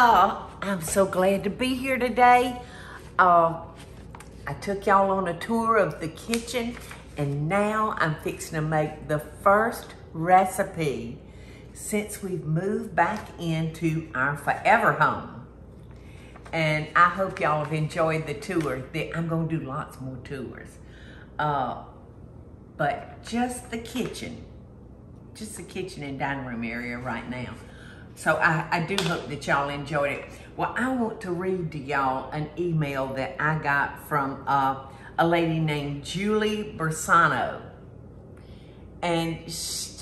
I'm so glad to be here today. I took y'all on a tour of the kitchen, and now I'm fixing to make the first recipe since we've moved back into our forever home. And I hope y'all have enjoyed the tour. I'm gonna do lots more tours. But just the kitchen and dining room area right now. So I do hope that y'all enjoyed it. Well, I want to read to y'all an email that I got from a lady named Julie Bersano. And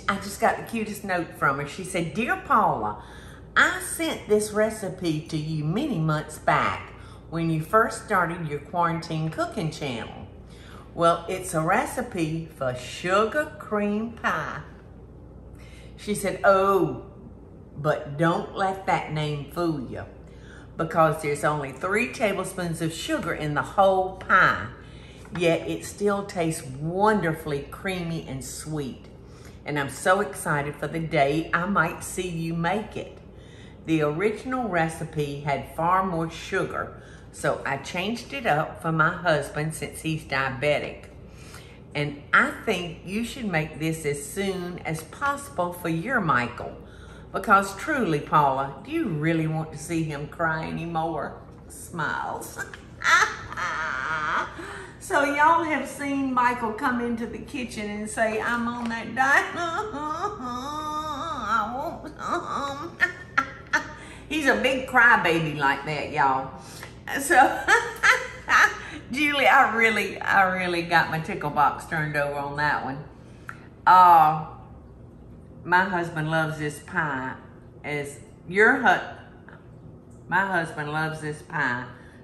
I just got the cutest note from her. She said, "Dear Paula, I sent this recipe to you many months back when you first started your quarantine cooking channel. Well, it's a recipe for sugar cream pie." She said, "Oh, but don't let that name fool you, because there's only 3 tablespoons of sugar in the whole pie, yet it still tastes wonderfully creamy and sweet. And I'm so excited for the day I might see you make it. The original recipe had far more sugar, so I changed it up for my husband since he's diabetic. And I think you should make this as soon as possible for your Michael. Because truly, Paula, do you really want to see him cry anymore?" Smiles. So y'all have seen Michael come into the kitchen and say, "I'm on that diet. I want some." He's a big crybaby like that, y'all. So, Julie, I really got my tickle box turned over on that one. My husband loves this pie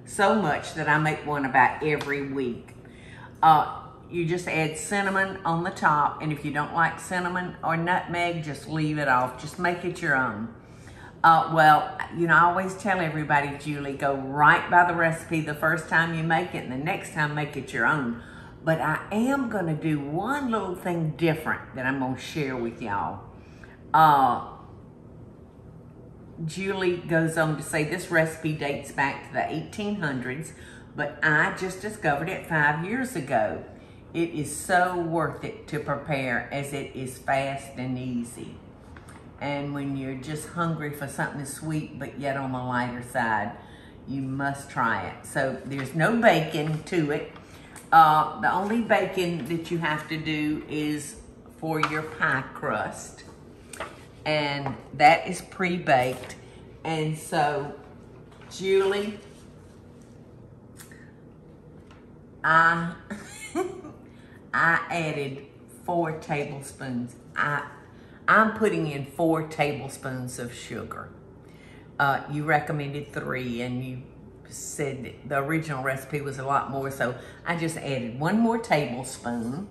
so much that I make one about every week. You just add cinnamon on the top, and if you don't like cinnamon or nutmeg, just leave it off. Just make it your own. Well, you know, I always tell everybody, Julie, go right by the recipe the first time you make it, and the next time make it your own. But I am gonna do one little thing different that I'm gonna share with y'all. Julie goes on to say this recipe dates back to the 1800s, but I just discovered it 5 years ago. It is so worth it to prepare, as it is fast and easy. And when you're just hungry for something sweet but yet on the lighter side, you must try it. So there's no bacon to it. The only baking that you have to do is for your pie crust. And that is pre-baked. And so, Julie, I added 4 tablespoons. I'm putting in 4 tablespoons of sugar. You recommended 3, and you said that the original recipe was a lot more, so I just added 1 more tablespoon.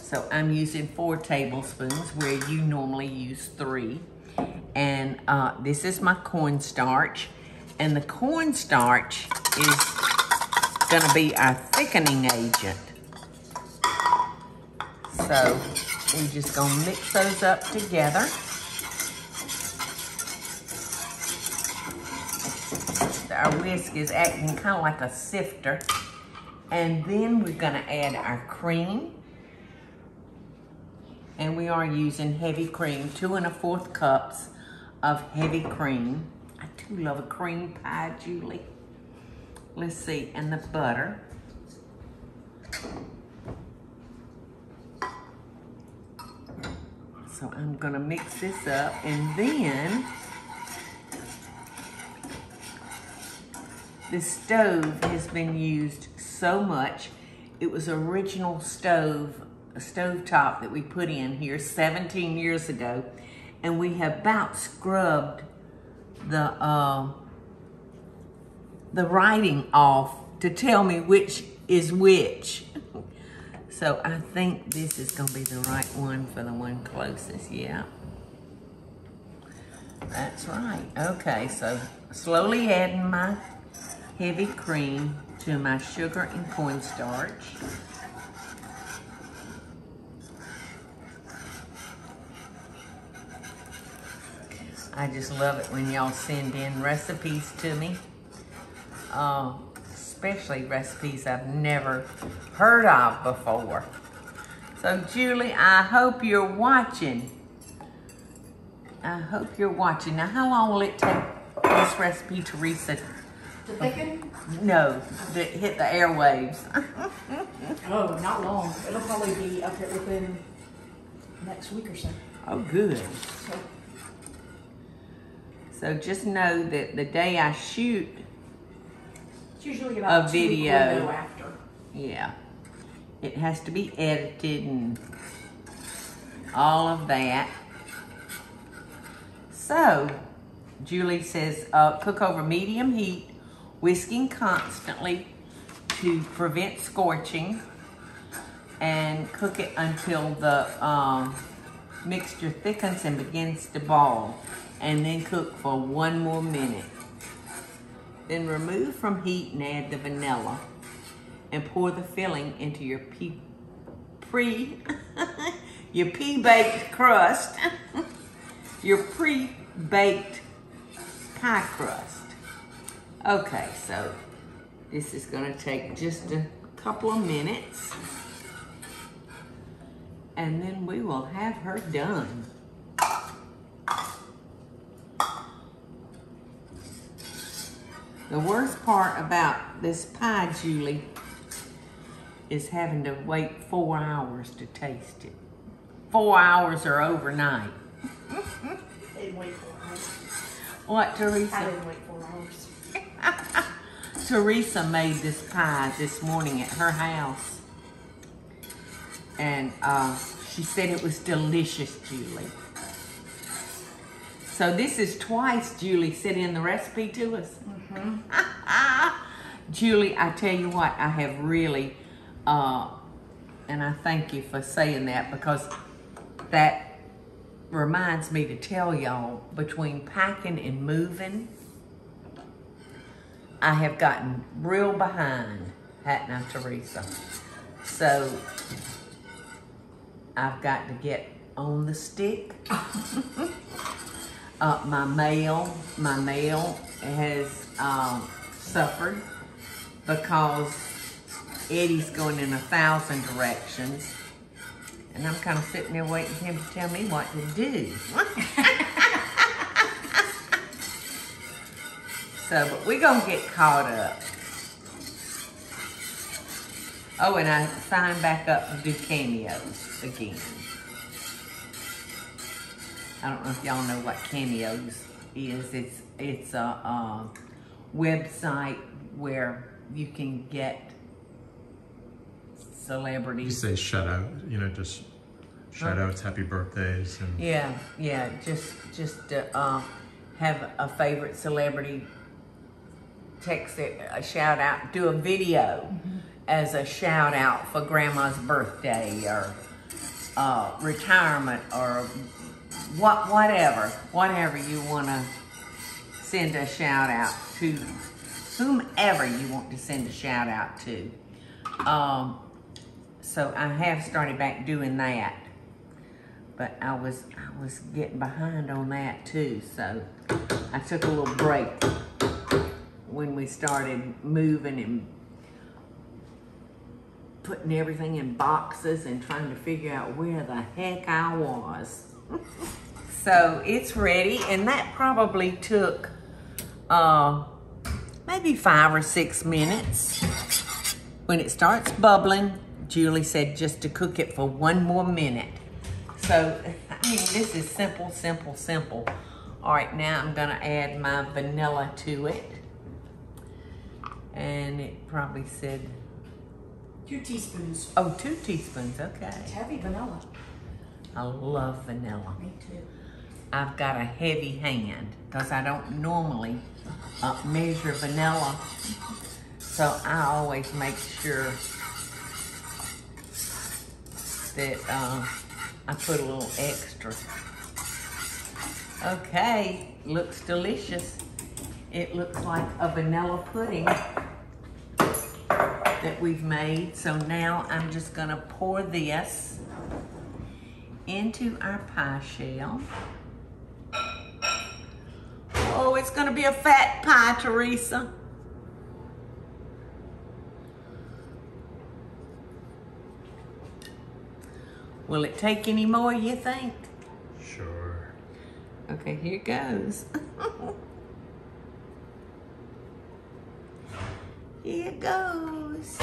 So I'm using 4 tablespoons where you normally use 3. And this is my cornstarch. And the cornstarch is gonna be our thickening agent. So we're just gonna mix those up together. Our whisk is acting kind of like a sifter. And then we're gonna add our cream. And we are using heavy cream, 2¼ cups of heavy cream. I do love a cream pie, Julie. Let's see, and the butter. So I'm gonna mix this up, and then the stove has been used so much. It was original stovetop that we put in here 17 years ago, and we have about scrubbed the writing off to tell me which is which. So I think this is gonna be the right one for the one closest, yeah. That's right, okay, so slowly adding my heavy cream to my sugar and cornstarch. I just love it when y'all send in recipes to me, especially recipes I've never heard of before. So Julie, I hope you're watching. I hope you're watching. Now, how long will it take this recipe, Teresa? To thicken? No, to hit the airwaves. Oh, not long. It'll probably be up here within next week or so. Oh, good. So just know that the day I shoot it's usually about a video after. Yeah. It has to be edited and all of that. So, Julie says, cook over medium heat, whisking constantly to prevent scorching, and cook it until the mixture thickens and begins to boil, and then cook for 1 more minute. Then remove from heat and add the vanilla and pour the filling into your pre-baked crust. Your pre-baked pie crust. Okay, so this is gonna take just a couple of minutes, and then we will have her done. The worst part about this pie, Julie, is having to wait 4 hours to taste it. 4 hours or overnight. I didn't wait 4 hours. What, Teresa? I didn't wait 4 hours. Teresa made this pie this morning at her house. And she said it was delicious, Julie. So this is twice Julie sent in the recipe to us. Mm-hmm. Julie, I tell you what, I have really, and I thank you for saying that, because that reminds me to tell y'all, between packing and moving, I have gotten real behind, hadn't I, Teresa? So I've got to get on the stick. My mail has suffered because Eddie's going in 1,000 directions, and I'm kind of sitting there waiting for him to tell me what to do. So, but we're gonna get caught up. Oh, and I signed back up to do cameos again. I don't know if y'all know what Cameos is. It's a website where you can get celebrities. You say shout out, you know, just shout outs, happy birthdays, and yeah, just to, have a favorite celebrity, text it a shout out, do a video as a shout out for Grandma's birthday or retirement or whatever you want to send a shout out to, whomever you want to send a shout out to. So I have started back doing that, but I was getting behind on that too. So I took a little break when we started moving and putting everything in boxes and trying to figure out where the heck I was. So it's ready, and that probably took maybe 5 or 6 minutes. When it starts bubbling, Julie said just to cook it for 1 more minute. So, I mean, this is simple, simple, simple. All right, now I'm gonna add my vanilla to it. And it probably said... 2 teaspoons. Oh, 2 teaspoons, okay. It's heavy vanilla. I love vanilla. Me too. I've got a heavy hand because I don't normally measure vanilla. So I always make sure that I put a little extra. Okay, looks delicious. It looks like a vanilla pudding that we've made. So now I'm just gonna pour this into our pie shell. Oh, it's gonna be a fat pie, Teresa. Will it take any more, you think? Sure. Okay, here goes. Here goes.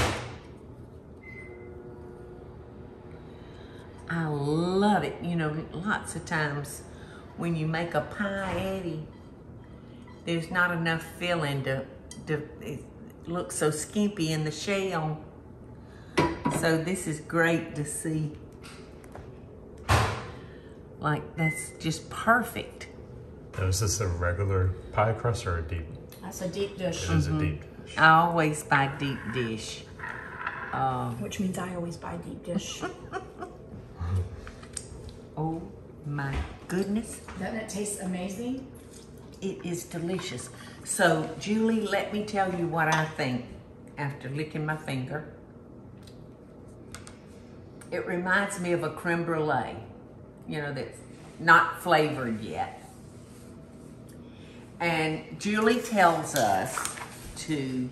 I love it. You know, lots of times when you make a pie, Eddie, there's not enough filling to it looks so skimpy in the shell. So this is great to see. Like, that's just perfect. Now, is this a regular pie crust or a deep? That's a deep dish. It is a deep dish. I always buy deep dish. Which means I always buy deep dish. Oh my goodness. Doesn't it taste amazing? It is delicious. So, Julie, let me tell you what I think after licking my finger. It reminds me of a creme brulee. You know, that's not flavored yet. And Julie tells us to,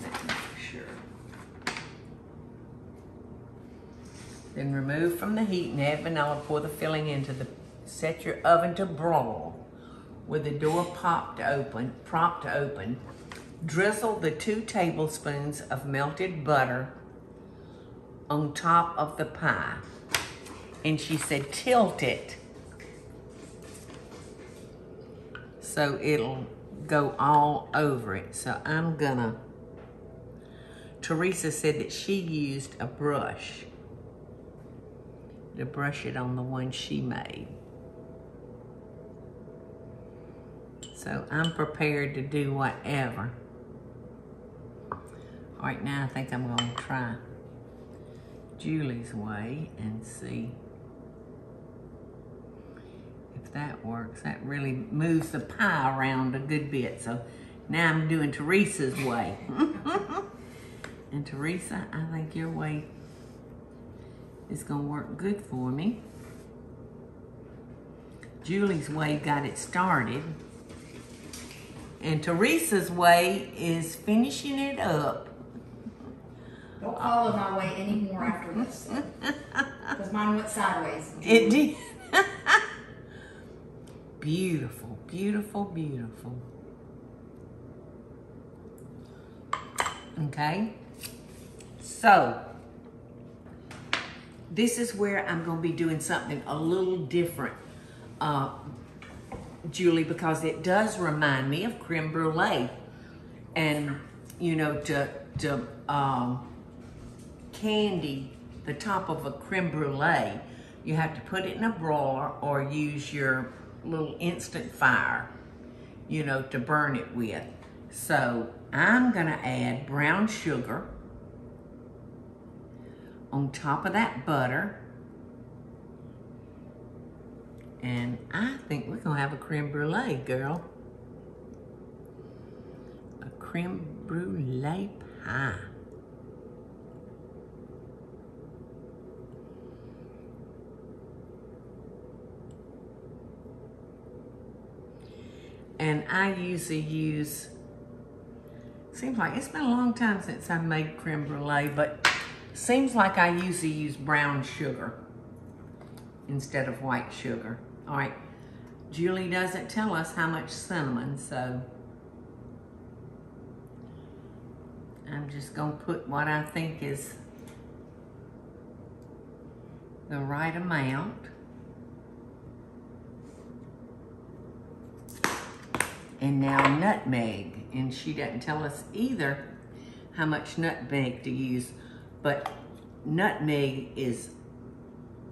let me make sure. Then remove from the heat and add vanilla, pour the filling into the, set your oven to broil with the door propped open. Drizzle the 2 tablespoons of melted butter on top of the pie. And she said, tilt it so it'll go all over it. So I'm gonna, Teresa said that she used a brush to brush it on the one she made. So I'm prepared to do whatever. All right, now I think I'm gonna try Julie's way and see. That works. That really moves the pie around a good bit. So now I'm doing Teresa's way. And Teresa, I think your way is going to work good for me. Julie's way got it started. And Teresa's way is finishing it up. Don't call it my way anymore after this. Because mine went sideways. It did. Beautiful, beautiful, beautiful. Okay, so this is where I'm gonna be doing something a little different, Julie, because it does remind me of creme brulee. And you know, to candy the top of a creme brulee, you have to put it in a broiler or use your little instant fire, you know, to burn it with. So I'm gonna add brown sugar on top of that butter. And I think we're gonna have a creme brulee, girl. A creme brulee pie. And I usually use, seems like it's been a long time since I made creme brulee, but seems like I usually use brown sugar instead of white sugar. All right, Julie doesn't tell us how much cinnamon, so I'm just gonna put what I think is the right amount. And now nutmeg, and she doesn't tell us either how much nutmeg to use, but nutmeg is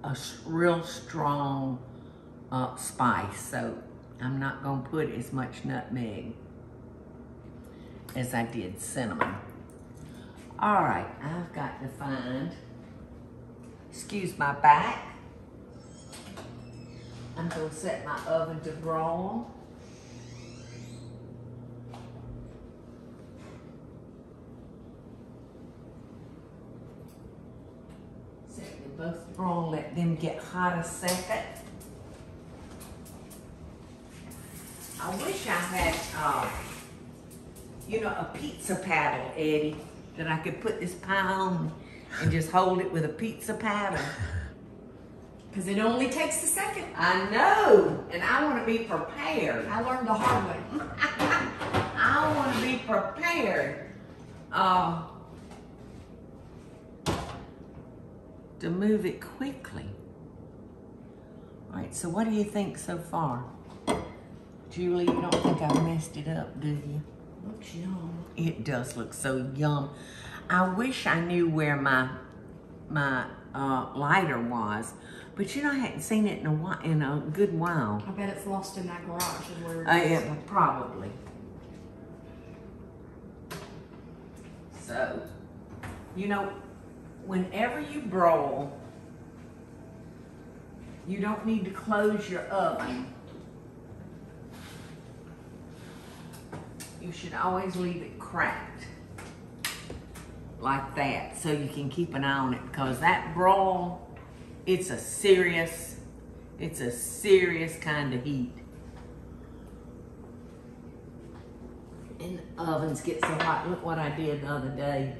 a real strong spice, so I'm not gonna put as much nutmeg as I did cinnamon. All right, I've got to find, excuse my back, I'm gonna set my oven to broil. Both brown, let them get hot a second. I wish I had, you know, a pizza paddle, Eddie, that I could put this pie on and just hold it with a pizza paddle. Because it only takes a second. I know, and I want to be prepared. I learned the hard way. I want to be prepared to move it quickly. All right, so what do you think so far? Julie, you don't think I messed it up, do you? Looks yum. It does look so yum. I wish I knew where my lighter was, but you know I hadn't seen it in a while, in a good while. I bet it's lost in that garage. Yeah, probably. So, you know, whenever you broil, you don't need to close your oven. You should always leave it cracked like that so you can keep an eye on it, because that broil, it's a serious kind of heat. And the ovens get so hot. Look what I did the other day.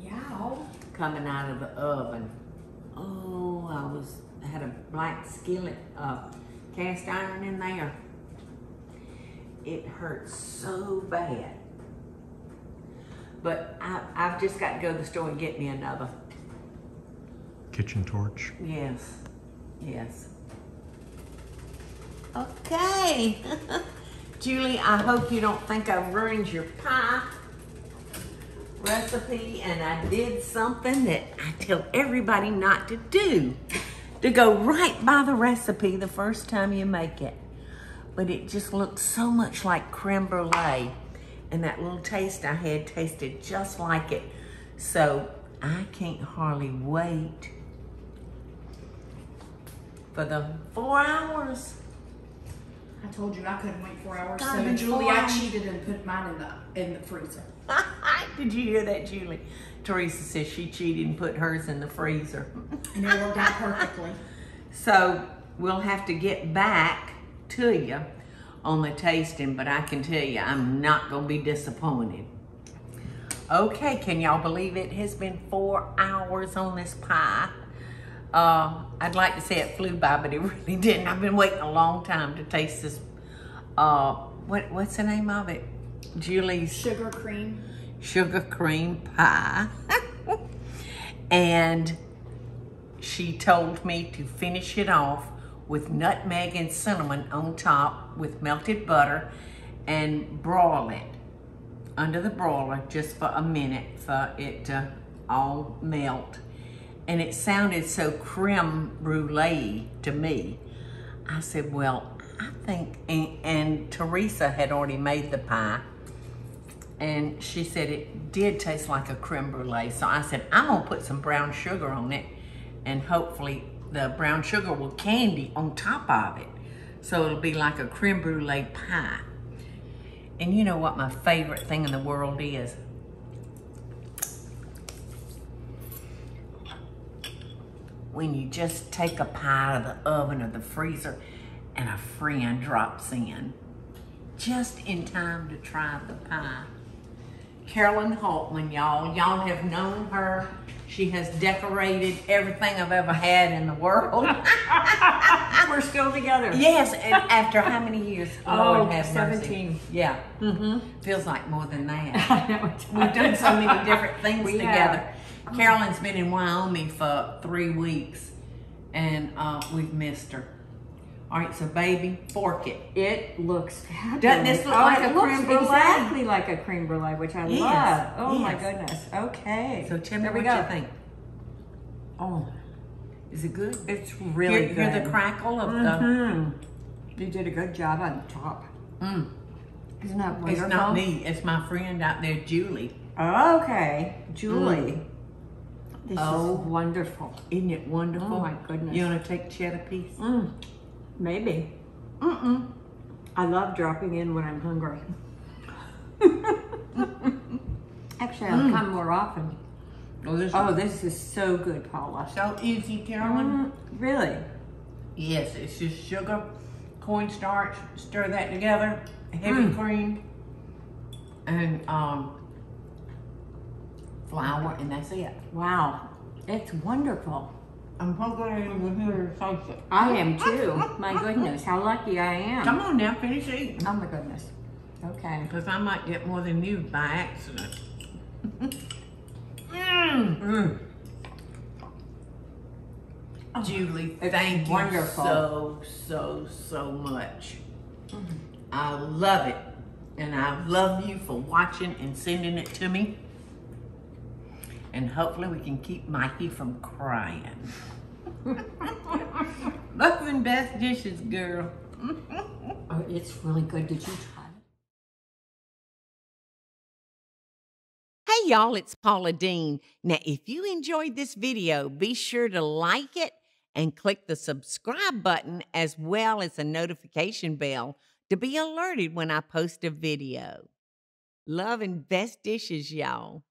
Yow. Coming out of the oven. Oh, I had a black skillet of cast iron in there. It hurts so bad. But I've just got to go to the store and get me another. Kitchen torch? Yes. Yes. Okay. Julie, I hope you don't think I've ruined your pie recipe, and I did something that I tell everybody not to do. To go right by the recipe the first time you make it. But it just looked so much like creme brulee. And that little taste I had tasted just like it. So I can't hardly wait for the 4 hours. I told you I couldn't wait 4 hours. God, so Julie, I cheated and put mine in the freezer. Did you hear that, Julie? Teresa says she cheated and put hers in the freezer. And it worked out perfectly. So we'll have to get back to you on the tasting, but I can tell you I'm not gonna be disappointed. Okay, can y'all believe it has been 4 hours on this pie? I'd like to say it flew by, but it really didn't. I've been waiting a long time to taste this, what's the name of it, Julie's? Sugar cream pie. And she told me to finish it off with nutmeg and cinnamon on top with melted butter, and broil it under the broiler just for a minute for it to all melt. And it sounded so creme brulee to me. I said, well, I think, and Teresa had already made the pie, and she said it did taste like a creme brulee. So I said, I'm gonna put some brown sugar on it, and hopefully the brown sugar will candy on top of it. So it'll be like a creme brulee pie. And you know what my favorite thing in the world is? When you just take a pie out of the oven or the freezer and a friend drops in, just in time to try the pie. Carolyn Haltland, y'all. Y'all have known her. She has decorated everything I've ever had in the world. We're still together. Yes, and after how many years? Oh, Lord have 17. Mercy. Yeah. Mm-hmm. Feels like more than that. I know. We've done so many different things together. Have. Carolyn's been in Wyoming for 3 weeks, and we've missed her. All right, so baby, fork it. It looks fabulous. Doesn't this look like a creme brulee? Exactly like a creme brulee, which I love. Oh my goodness. Okay. So tell me what you think. Oh, is it good? It's really good. You hear the crackle of the. You did a good job on the top. Mm. Isn't that wonderful? It's not me. It's my friend out there, Julie. Oh, okay, Julie. Mm. This is wonderful. Isn't it wonderful? Oh my goodness. You want to take cheddar piece? Mm. Maybe. Mm-mm. I love dropping in when I'm hungry. Actually, I'll come more often. Oh, this is so good, Paula. So easy, Carolyn. Really? Yes, it's just sugar, cornstarch, stir that together, heavy cream, and flour, and that's it. Wow, it's wonderful. I'm so glad you were here to taste it. I am too. My goodness, how lucky I am. Come on now, finish eating. Oh my goodness. Okay. Because I might get more than you by accident. Oh, Julie, thank you so much. I love it. And I love you for watching and sending it to me. And hopefully we can keep Mikey from crying. Loving Best Dishes, girl. Oh, it's really good. Did you try it? Hey, y'all, it's Paula Deen. Now, if you enjoyed this video, be sure to like it and click the subscribe button as well as the notification bell to be alerted when I post a video. Loving Best Dishes, y'all.